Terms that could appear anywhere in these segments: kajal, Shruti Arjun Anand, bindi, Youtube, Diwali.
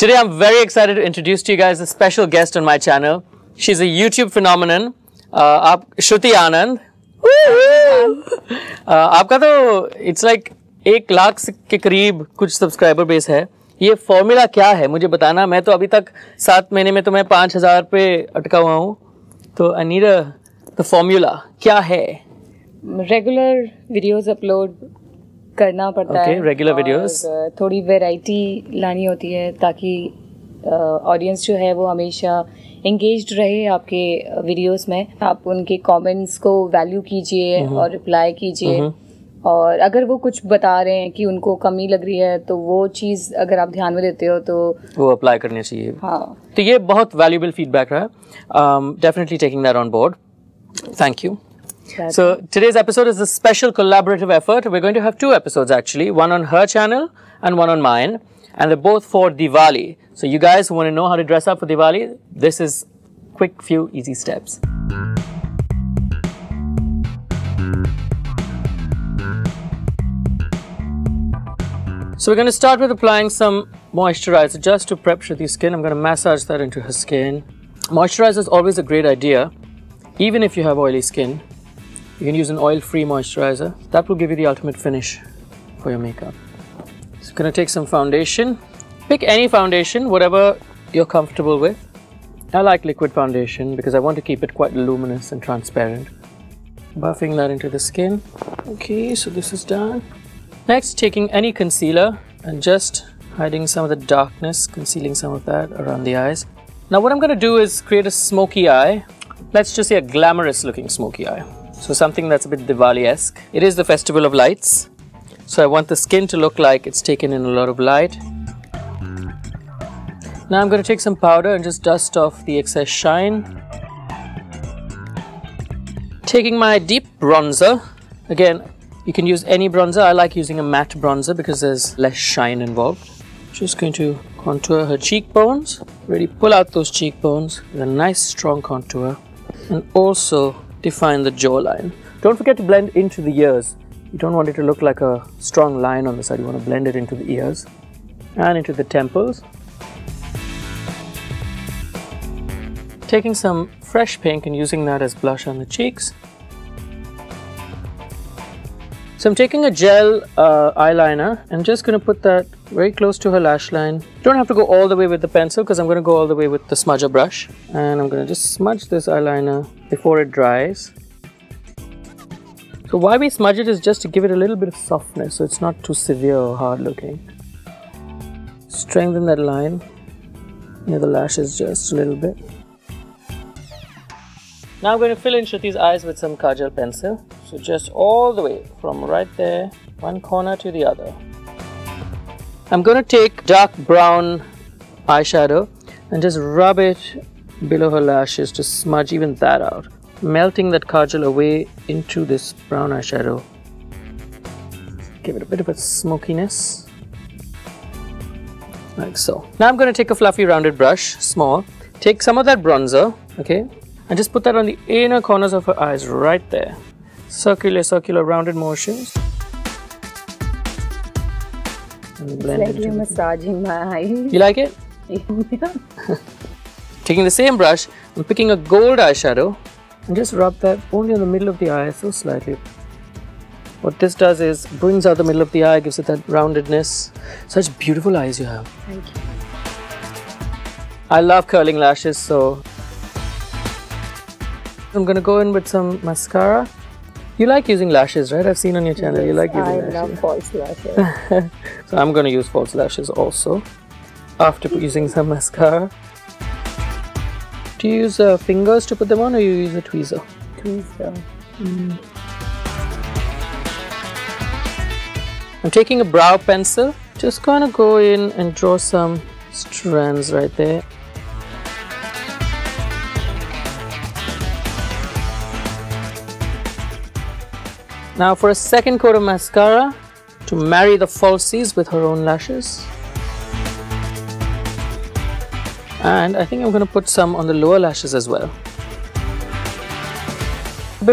Today I'm very excited to introduce to you guys a special guest on my channel. She's a YouTube phenomenon, Shruti Anand. आपका तो it's like 1 lakh के करीब कुछ subscriber base है. ये formula क्या है मुझे बताना. मैं तो अभी तक 7 महीने में तो मैं 5,000 पे अटका हुआ हूँ. तो I need the formula. क्या है? Regular videos upload करना पड़ता है. Regular videos. थोड़ी variety लानी होती है ताकि ऑडियंस जो है वो हमेशा engaged रहे आपके वीडियोस में. आप उनके कमेंट्स को वैल्यू कीजिए और रिप्लाई कीजिए. और अगर वो कुछ बता रहे हैं कि उनको कमी लग रही है तो वो चीज़ अगर आप ध्यान में देते हो तो वो अप्लाई करनी चाहिए. हाँ, तो ये बहुत वैल्यूएबल फीडबैक रहा. Definitely taking that on board. Thank you. So today's episode is a special collaborative effort. We're going to have 2 episodes actually, one on her channel and one on mine, and they're both for Diwali. So you guys who want to know how to dress up for Diwali, this is quick, few easy steps. So we're going to start with applying some moisturizer just to prep Shruti's skin. I'm going to massage that into her skin. Moisturizer is always a great idea. Even if you have oily skin, you can use an oil-free moisturizer. That will give you the ultimate finish for your makeup. So we're going to take some foundation. Pick any foundation, whatever you're comfortable with. I like liquid foundation because I want to keep it quite luminous and transparent. Buffing that into the skin. Okay, so this is done. Next, taking any concealer and just hiding some of the darkness, concealing some of that around the eyes. Now what I'm going to do is create a smoky eye. Let's just say a glamorous looking smoky eye. So something that's a bit Diwali-esque. It is the festival of lights. So I want the skin to look like it's taken in a lot of light. Now I'm going to take some powder and just dust off the excess shine. Taking my deep bronzer. Again, you can use any bronzer. I like using a matte bronzer because there's less shine involved. Just going to contour her cheekbones. Really pull out those cheekbones with a nice strong contour. And also define the jawline. Don't forget to blend into the ears. You don't want it to look like a strong line on the side. You want to blend it into the ears and into the temples. Taking some fresh pink and using that as blush on the cheeks. So I'm taking a gel eyeliner and just going to put that very close to her lash line. Don't have to go all the way with the pencil because I'm going to go all the way with the smudger brush. And I'm going to just smudge this eyeliner before it dries. So why we smudge it is just to give it a little bit of softness so it's not too severe or hard looking. Strengthen that line near the lashes just a little bit. Now I'm going to fill in Shruti's eyes with some kajal pencil. So just all the way from right there, one corner to the other. I'm going to take dark brown eyeshadow and just rub it below her lashes to smudge even that out. Melting that kajal away into this brown eyeshadow. Give it a bit of a smokiness. Like so. Now I'm going to take a fluffy rounded brush, small. Take some of that bronzer, okay? And just put that on the inner corners of her eyes right there. Circular rounded motions. And blend it's like you're massaging my eyes. You like it? Yeah. Taking the same brush, I'm picking a gold eyeshadow and just rub that only on the middle of the eye so slightly. What this does is brings out the middle of the eye, gives it that roundedness. Such beautiful eyes you have. Thank you. I love curling lashes, so I'm going to go in with some mascara. You like using lashes, right? I've seen on your channel. Yes, you like using lashes. I love false lashes. So I'm going to use false lashes also after using some mascara. Do you use fingers to put them on or you use a tweezer? Tweezer. I'm taking a brow pencil. Just going to go in and draw some strands right there. Now for a second coat of mascara to marry the falsies with her own lashes. And I think I'm going to put some on the lower lashes as well.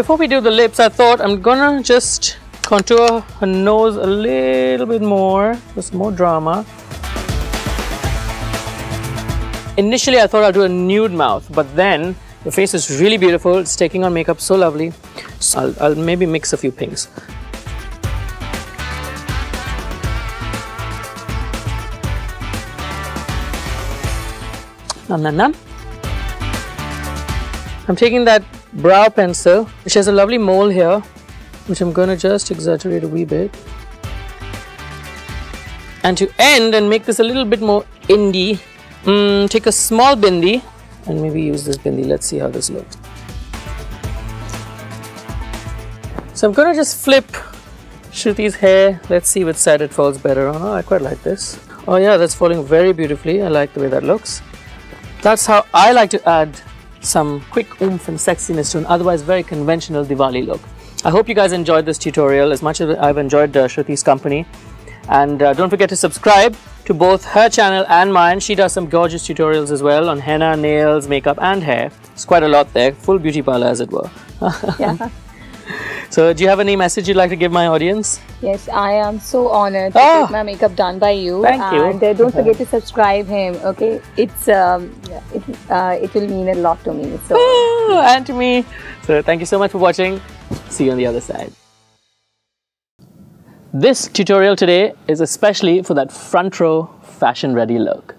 Before we do the lips, I thought I'm going to just contour her nose a little bit more. There's more drama. Initially, I thought I'll do a nude mouth, but then the face is really beautiful. It's taking on makeup so lovely. So I'll maybe mix a few pinks. I'm taking that brow pencil, which has a lovely mole here, which I'm going to just exaggerate a wee bit. And to end and make this a little bit more indie, take a small bindi and maybe use this bindi. Let's see how this looks. So I'm going to just flip Shruti's hair. Let's see which side it falls better on. Oh, I quite like this. Oh yeah, that's falling very beautifully. I like the way that looks. That's how I like to add some quick oomph and sexiness to an otherwise very conventional Diwali look. I hope you guys enjoyed this tutorial as much as I've enjoyed Shruti's company. And don't forget to subscribe to both her channel and mine. She does some gorgeous tutorials as well on henna, nails, makeup and hair. It's quite a lot there, full beauty parlor as it were. Yeah. So do you have any message you'd like to give my audience? Yes, I am so honored to get my makeup done by you. Thank you. And don't forget to subscribe him, okay? It will mean a lot to me. So. Oh, and to me. So thank you so much for watching. See you on the other side. This tutorial today is especially for that front row fashion ready look.